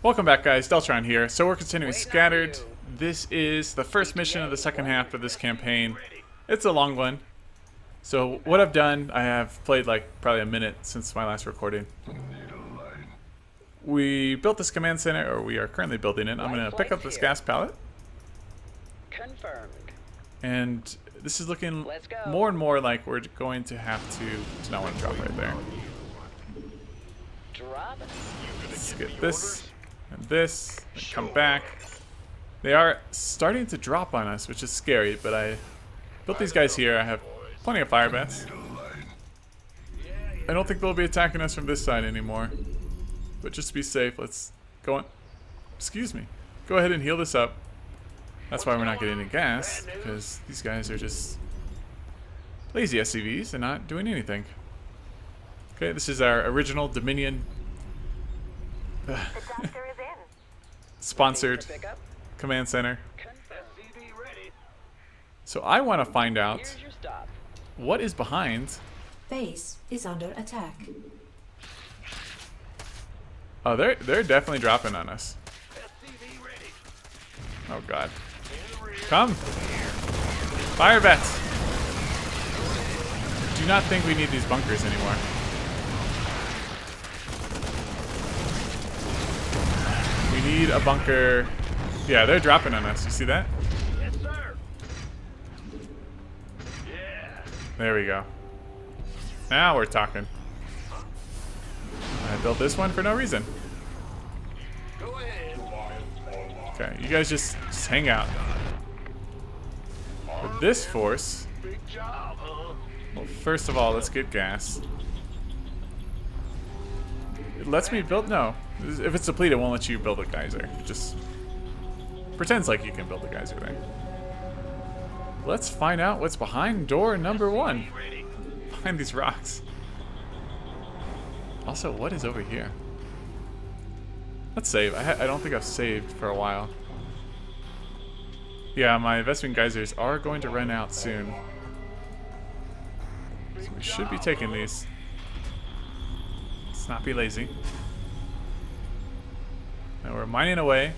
Welcome back, guys. Deltron here. So we're continuing Scattered. This is the first mission of the second half of this campaign. It's a long one. So what I've done, I have played like probably a minute since my last recording. We built this command center, or we are currently building it. I'm going to pick up this gas pallet. Confirmed. And this is looking more and more like we're going to have to not want to drop right there. Let's get this. And this, and come back. They are starting to drop on us, which is scary, but I built these guys here. I have plenty of firebats. I don't think they'll be attacking us from this side anymore, but just to be safe, let's go on. Excuse me. Go ahead and heal this up. That's why we're not getting any gas, because these guys are just lazy SCVs and not doing anything. Okay, this is our original Dominion sponsored command center. So I want to find out what is behind. Base is under attack. Oh, they're definitely dropping on us. Oh god. Come. Firebats. Do not think we need these bunkers anymore. We need a bunker. Yeah, they're dropping on us. You see that? Yes, sir. Yeah. There we go. Now we're talking. I built this one for no reason. Go ahead. Okay, you guys just hang out. For this force, well, first of all, let's get gas. It lets me build. No. If it's depleted, it won't let you build a geyser. It just pretends like you can build a geyser thing. Let's find out what's behind door number one. Behind these rocks. Also, what is over here? Let's save. I don't think I've saved for a while. Yeah, my investment geysers are going to run out soon. So we should be taking these. Let's not be lazy. Now we're mining away.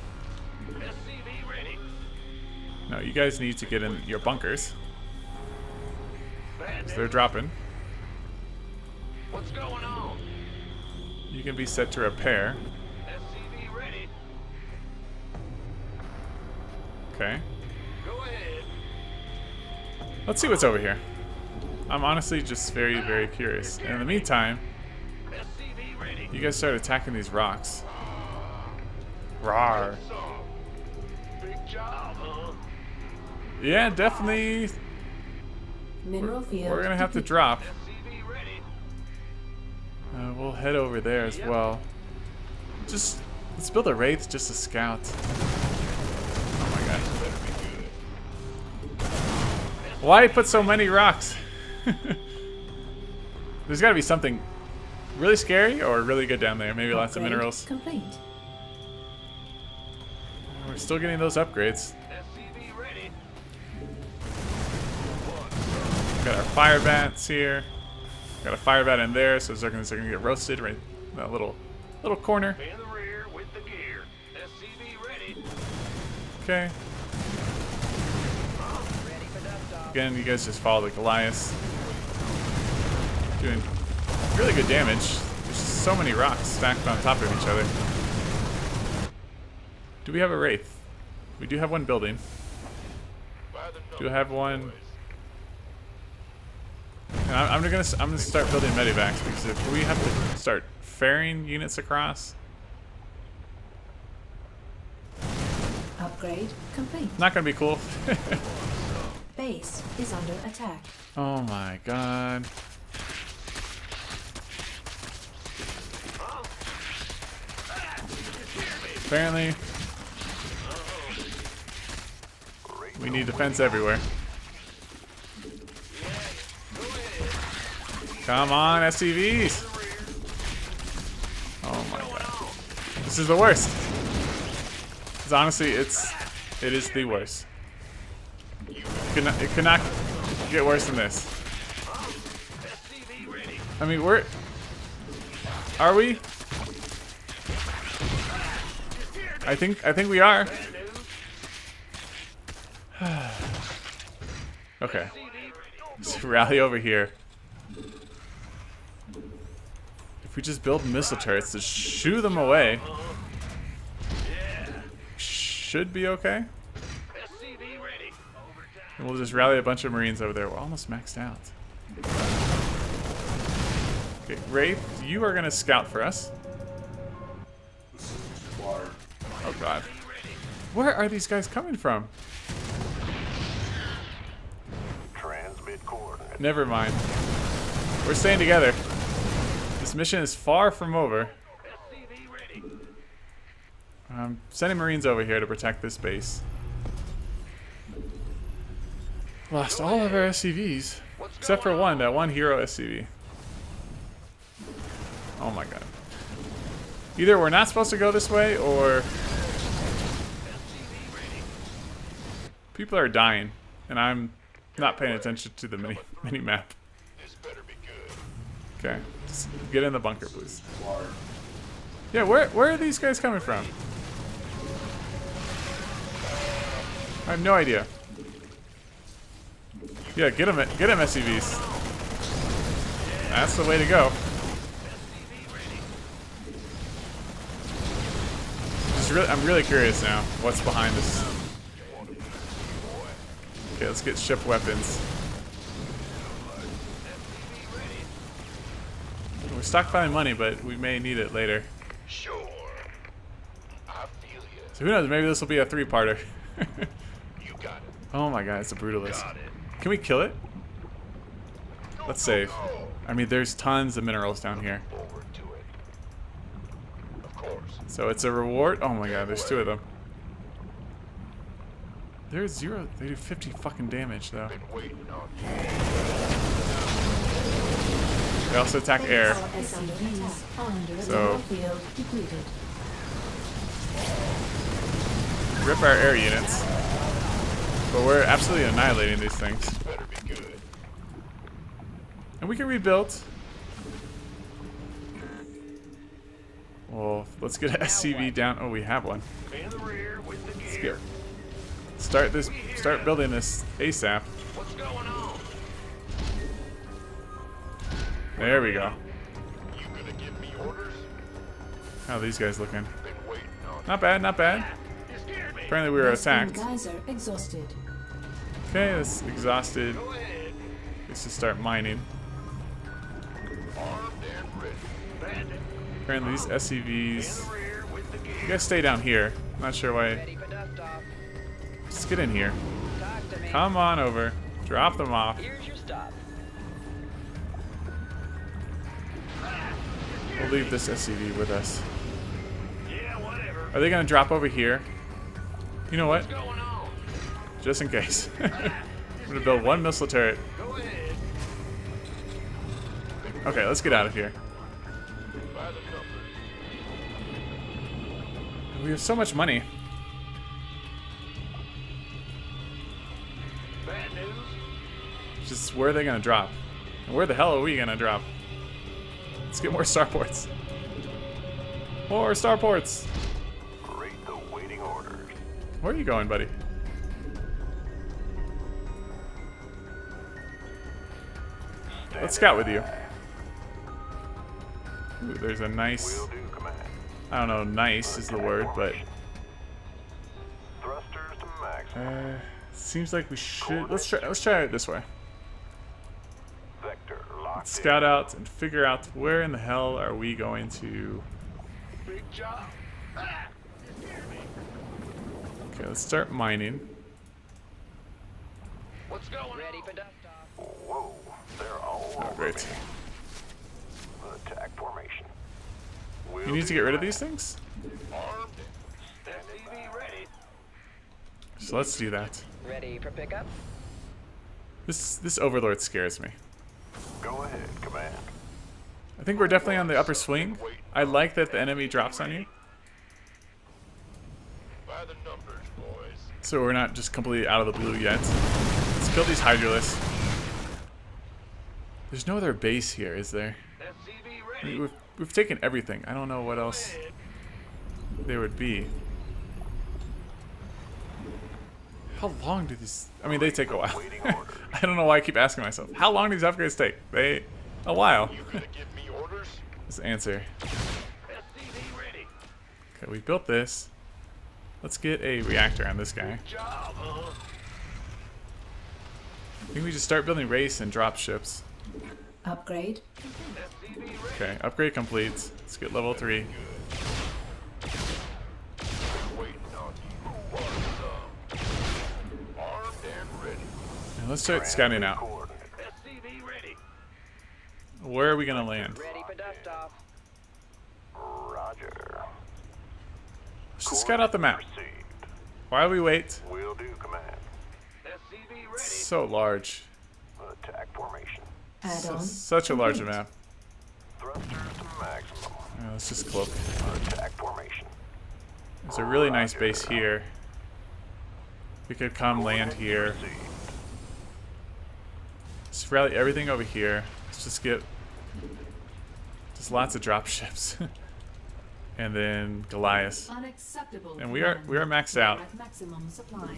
No, you guys need to get in your bunkers. They're dropping. What's going on? You can be set to repair. Okay. Let's see what's over here. I'm honestly just very, very curious. And in the meantime, you guys start attacking these rocks. Rawr. Yeah, definitely. We're gonna have to drop. We'll head over there as well. Just let's build a wraith just to scout. Oh my god! Why put so many rocks? There's gotta be something really scary or really good down there. Maybe lots of minerals. Complete. We're still getting those upgrades. Got our firebats here. Got a firebat in there, so Zerglings are gonna get roasted right in that little corner. Okay. Again, you guys just follow the Goliath. Doing really good damage. There's just so many rocks stacked on top of each other. Do we have a wraith? We do have one building. Do have one. And I'm gonna start building medivacs, because if we have to start ferrying units across. Upgrade complete. Not gonna be cool. Base is under attack. Oh my god. Apparently. We need defense everywhere. Come on, SCVs! Oh my god. This is the worst. Because honestly, it is the worst. It could not get worse than this. I mean, are we? I think we are. Okay. Let's rally over here. If we just build missile turrets to shoo them away, should be okay. And we'll just rally a bunch of Marines over there. We're almost maxed out. Okay, Wraith, you are gonna scout for us. Oh god. Where are these guys coming from? Never mind. We're staying together. This mission is far from over. I'm sending Marines over here to protect this base. Lost all of our SCVs, except for one, that one hero SCV. Oh my god. Either we're not supposed to go this way, or... people are dying, and I'm... not paying attention to the mini map. Okay, just get in the bunker, please. Yeah, where are these guys coming from? I have no idea. Yeah, get them SCVs. That's the way to go. I'm really curious now. What's behind us? Okay, let's get ship weapons. We're stockpiling money, but we may need it later. Sure. I feel you. So who knows, maybe this will be a three-parter. You got it. Oh my god, it's a brutalist. Can we kill it? Let's save. I mean, there's tons of minerals down here. Of course. So it's a reward. Oh my god, there's two of them. There's zero. They do 50 fucking damage though. They also attack air. So rip our air units. But we're absolutely annihilating these things. And we can rebuild. Well, let's get an SCV down. Oh, we have one. Let's get Start building this ASAP. What's going on? There we go. You gonna give me orders? How are these guys looking? Not bad, not bad. Apparently we were attacked. Okay, that's exhausted. Let's just start mining. Apparently these SCVs. You guys stay down here. Not sure why. Just get in here. Come on over. Drop them off. We'll leave this SCV with us. Are they going to drop over here? You know what? Just in case. I'm going to build one missile turret. Okay, let's get out of here. We have so much money. Just where are they gonna drop? And where the hell are we gonna drop? Let's get more starports. More starports! Great, awaiting order. Where are you going, buddy? Let's scout with you. Ooh, there's a nice... I don't know, nice is the word, but... seems like we should... Let's try it this way. Let's scout out and figure out where in the hell are we going to... Okay, let's start mining. Oh, great. You need to get rid of these things? So let's do that. Ready for pickup? This overlord scares me. Go ahead, command. I think we're definitely on the upper swing. I like that the enemy drops on you. By the numbers, boys. So we're not just completely out of the blue yet. Let's kill these hydralisks. There's no other base here, is there? I mean, we've taken everything. I don't know what else there would be. How long do these... I mean, they take a while. I don't know why I keep asking myself. How long do these upgrades take? They... a while. You gonna give me orders? This answer. SCV ready. Okay, we built this. Let's get a reactor on this guy. I think we just start building race and dropships. Upgrade. Okay, upgrade complete. Let's get level 3. And let's start scouting out. Where are we gonna land? Roger. Let's just scout out the map. While we wait. Will do, command. It's so large. Attack formation. Such a large map. Thrusters to maximum. Oh, let's just cloak. Attack formation. There's a really nice base here. We could come land here. Just rally everything over here. Let's just get just lots of drop ships. And then Goliath. Unacceptable. And we are maxed out. Maximum supply.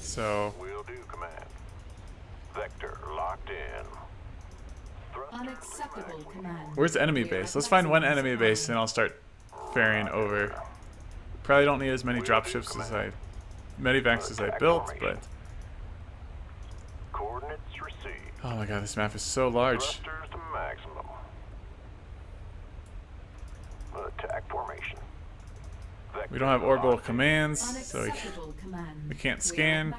So will do, command. Vector locked in. Unacceptable command. Where's the enemy base? Let's find one enemy base and I'll start ferrying over. Probably don't need as many dropships as I... medivacs as I built, but... coordinates received. Oh my god, this map is so large. To maximum. Attack formation. We don't have orbital commands, so we can't scan.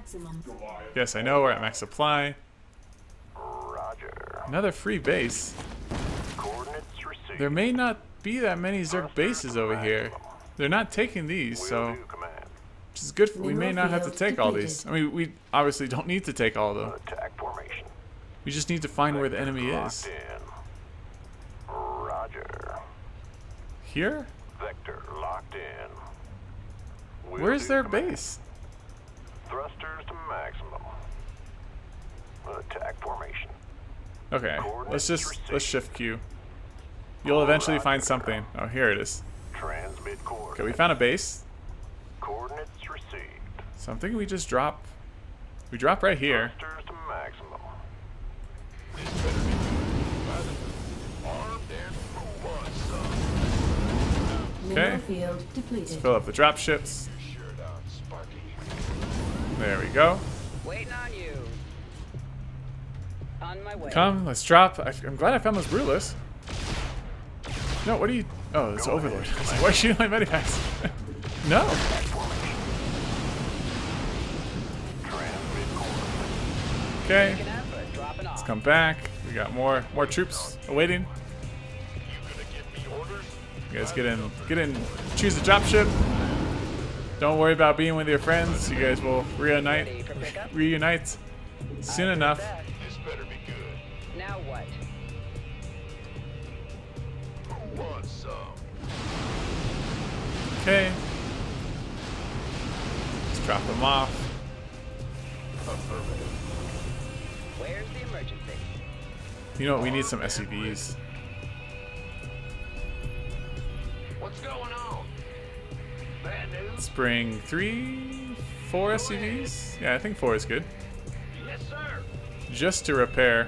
Yes, I know, we're at max supply. Roger. Another free base. Coordinates received. There may not be that many Zerg bases over here. They're not taking these, so... which is good, we may not have to take all these. I mean, we obviously don't need to take all of them. Attack formation. We just need to find where the enemy is. Roger. Here? Vector locked in. Where's their base? Thrusters to maximum. Attack formation. Okay, let's shift Q. You'll eventually find something. Oh, here it is. Transmit coordinates. Okay, we found a base. Coordinates received. So I'm thinking we just drop. We drop right here. Thrusters to maximum. Okay. Let's fill up the drop ships. There we go. Waiting on you. On my way. Come, let's drop. I'm glad I found those brutalist. No, what are you? Oh, it's overlord. Why are you shooting my medivacs? No. Okay. Let's come back. We got more troops awaiting. You guys get in, choose a dropship. Don't worry about being with your friends. You guys will reunite soon enough. This better be good. Now what? Who wants some? Okay. Let's drop them off. Where's the emergency? You know what? We need some SCVs. What's going on? Bad news. Let's bring 3, 4 SCVs. Yeah, I think 4 is good. Yes, sir. Just to repair.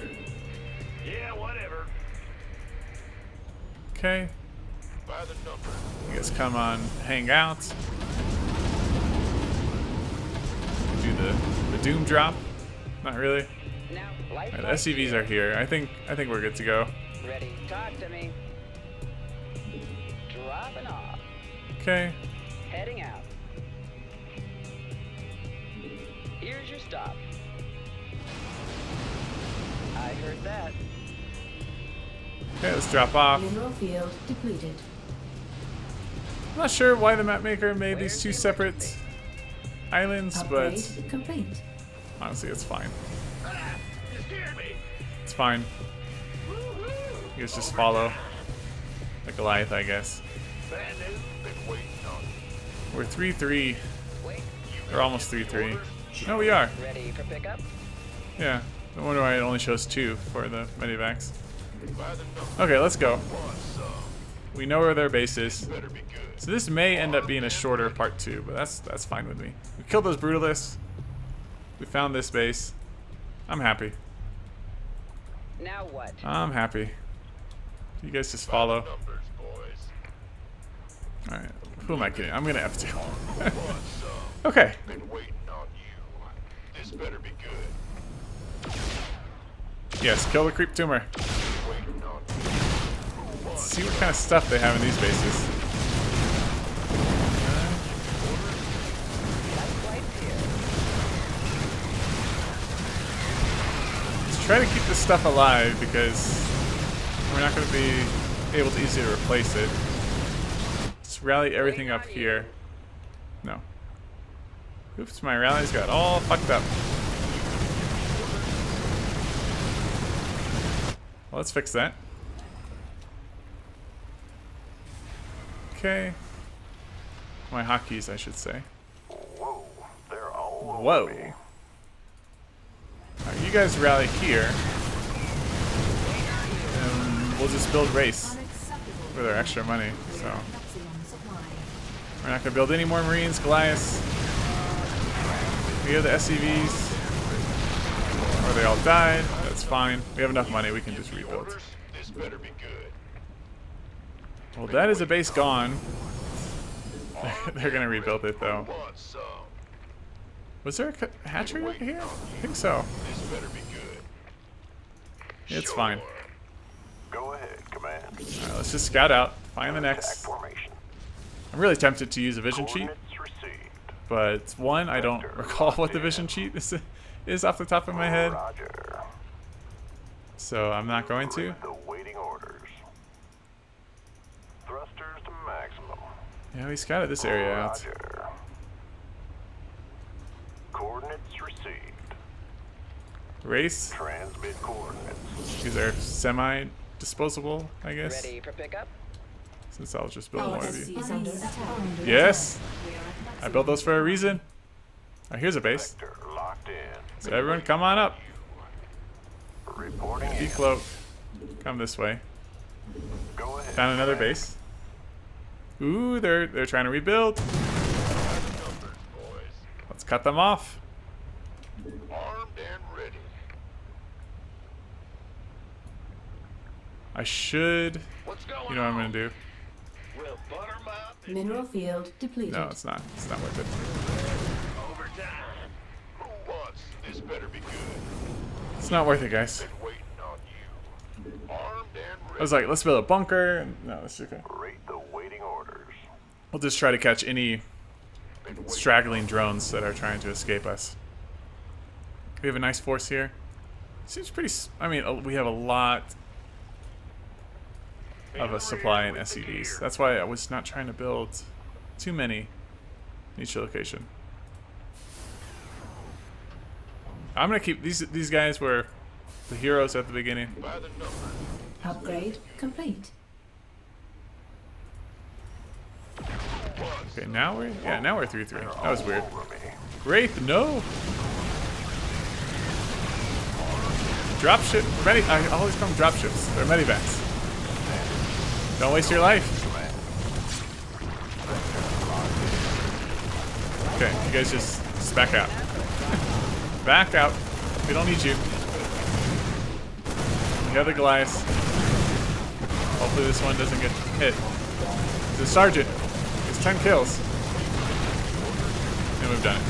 Yeah, whatever. Okay. By the number. You guys come on, hang out. Do the doom drop. Not really. Now, right, the SCVs are here. I think we're good to go. Ready. Talk to me. Off. Okay. Heading out. Here's your stop. I heard that. Okay, let's drop off. Mineral field depleted. I'm not sure why the map maker made these two separate islands, but complete. Honestly, it's fine. You scared me. It's fine. You guys just follow the Goliath, I guess. We're 3-3. We're almost 3-3. No, we are. Ready for pickup? Yeah. No wonder why it only shows 2 for the medivacs. Okay, let's go. We know where their base is. So this may end up being a shorter part 2, but that's fine with me. We killed those brutalists. We found this base. I'm happy. Now what? I'm happy. You guys just follow. Alright. Who am I kidding? I'm gonna have to. Okay. Yes, kill the creep tumor. Let's see what kind of stuff they have in these bases. Let's try to keep this stuff alive because we're not going to be able to easily replace it. Let's rally everything up here. No. Oops, my rallies got all fucked up. Well, let's fix that. Okay. My hotkeys, I should say. Whoa, they're all whoa. Alright, you guys rally here. And we'll just build race with our extra money, so. We're not gonna build any more Marines, Goliaths. We have the SCVs. Or they all died. That's fine. We have enough money, we can just rebuild. This better be good. Well, that is a base gone. They're gonna rebuild it though. Was there a hatchery right here? I think so. It's fine. Go ahead, command. Alright, let's just scout out, find the next. I'm really tempted to use a vision cheat, but one, I don't recall what the vision cheat is off the top of my head, so I'm not going to. Yeah, we scouted this area out. Coordinates received. Race. Transmit coordinates. These are semi-disposable, I guess. Ready for pickup? Since I'll just build more of you. Yes! I built those for a reason. Alright, here's a base. So everyone come on up. Decloak. Come this way. Found another base. Ooh, they're trying to rebuild. Let's cut them off. Armed and ready. I should. You know what I'm gonna do? Mineral field depleted. No, it's not. It's not worth it. It's not worth it, guys. I was like, let's build a bunker. No, that's okay. We'll just try to catch any straggling drones that are trying to escape us. We have a nice force here. Seems pretty... I mean, we have a lot of a supply in SCVs. That's why I was not trying to build too many in each location. I'm going to keep... These guys were the heroes at the beginning. Upgrade complete. Okay, now we're now we're 3-3. That was weird. Wraith, no. Dropship, I always call them dropships. They're medivacs. Don't waste your life. Okay, you guys just back out. Back out. We don't need you. We have the Goliaths. Hopefully this one doesn't get hit. The sergeant. 10 kills. And we've done it.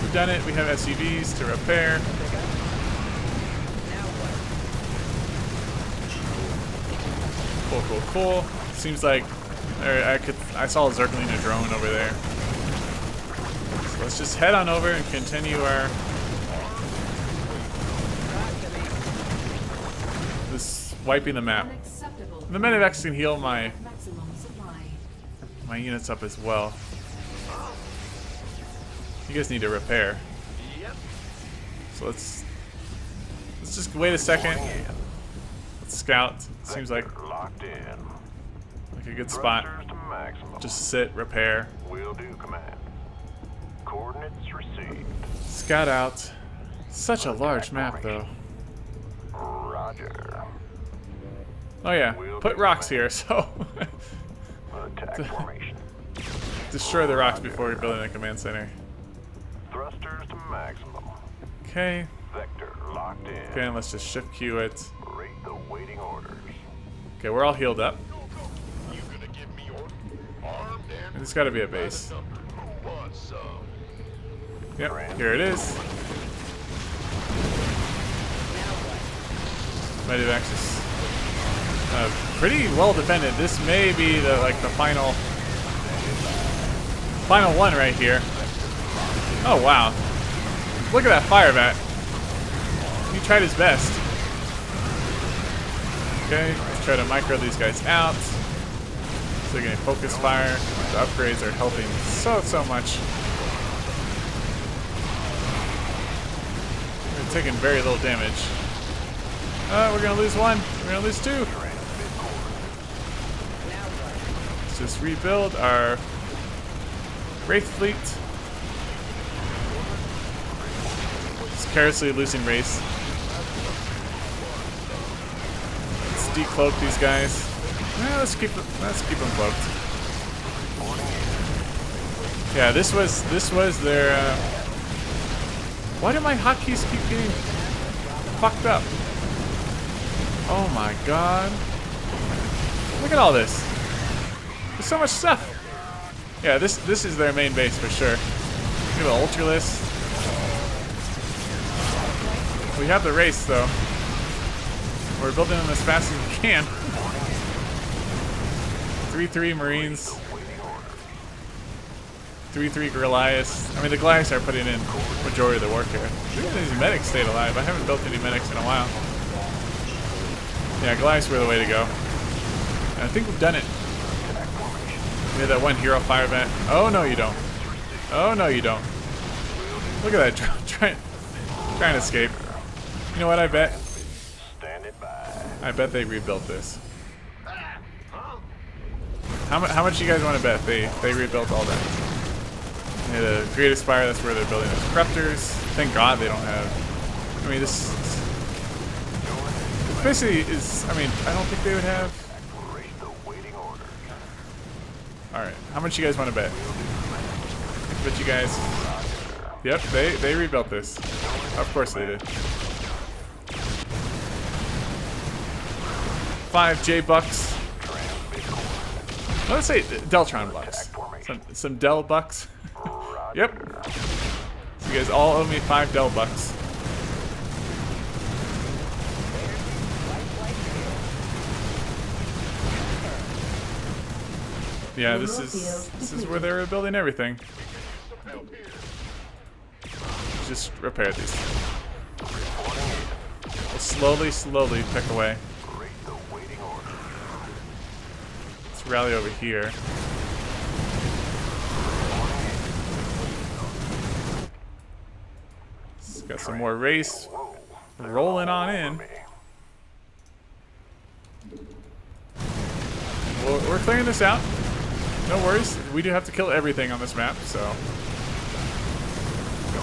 We've done it. We have SCVs to repair. Cool, cool, cool. Seems like I saw a Zergling a drone over there. So let's just head on over and continue our this wiping the map. The Medevacs can heal my units up as well. You guys need to repair. So let's just wait a second. Let's scout. Seems like a good spot. Just sit, repair. Will do, command. Coordinates received. Scout out. Such a large map, though. Roger. Oh yeah, put rocks here. So. Destroy the rocks before you're building a command center. Thrusters to maximum. Okay. Vector locked in. Okay, and let's just shift Q it. Rate the waiting orders. Okay, we're all healed up. You gonna give me orders? Armed and there's gotta be a base. Who wants some? Yep, here it is. Medivacs is pretty well defended. This may be the final one right here. Oh wow! Look at that firebat. He tried his best. Okay, let's try to micro these guys out. So they're getting focus fire. The upgrades are helping so much. They're taking very little damage. We're gonna lose one. We're gonna lose two. Let's just rebuild our wraith fleet. Just carelessly losing race. Let's decloak these guys. Nah, let's keep them cloaked. Yeah, this was their. Why do my hotkeys keep getting fucked up? Oh my god. Look at all this. There's so much stuff. Yeah, this is their main base for sure. We have an Ultra list. We have the race though. We're building them as fast as we can. 3-3 Marines. 3-3 Goliaths. I mean, the Goliaths are putting in majority of the warfare. Look at these medics stayed alive. I haven't built any medics in a while. Yeah, Goliaths were the way to go. And I think we've done it. We had that one hero fire bat. Oh no, you don't. Oh no, you don't. Look at that drone trying to escape. You know what? I bet they rebuilt this. How much do you guys want to bet they rebuilt all that? They had a greatest fire. That's where they're building those corruptors. Thank God they don't have. I mean, this. Basically is, I mean, I don't think they would have. Alright, how much you guys want to bet? Bet you guys. Yep, they rebuilt this. Of course they did. 5 J bucks. Let's say Deltron bucks. Some Del bucks. Yep. So you guys all owe me 5 Del bucks. Yeah, this is where they were building everything. Just repair these. We'll slowly pick away. Let's rally over here. Just got some more race rolling on in. We're clearing this out. No worries, we do have to kill everything on this map, so.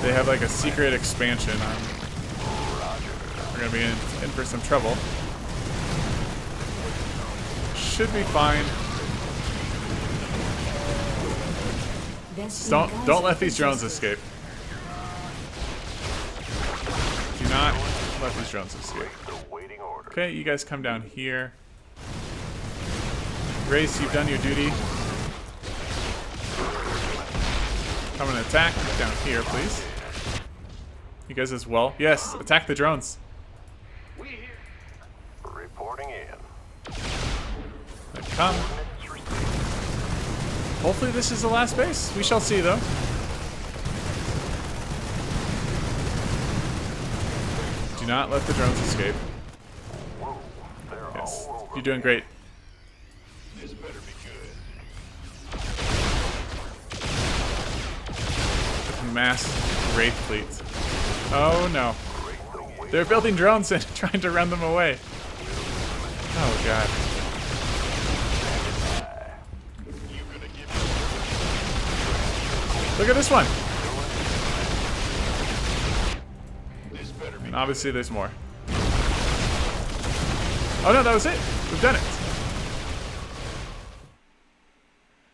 They have like a secret expansion. We're gonna be in for some trouble. Should be fine. Don't let these drones escape. Do not let these drones escape. Okay, you guys come down here. Grace, you've done your duty. Come and attack down here, please. You guys as well. Yes, attack the drones. Reporting in. Come. Hopefully this is the last base. We shall see, though. Do not let the drones escape. Yes, you're doing great. Mass wraith fleet. Oh no. They're building drones and trying to run them away. Oh god. Look at this one. And obviously there's more. Oh no, that was it. We've done it.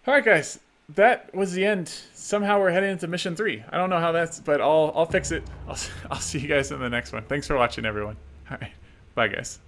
Alright guys. that was the end. Somehow we're heading into mission 3. I don't know how that's, but I'll fix it. I'll see you guys in the next one. Thanks for watching, everyone. All right, bye guys.